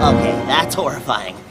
Okay, that's horrifying.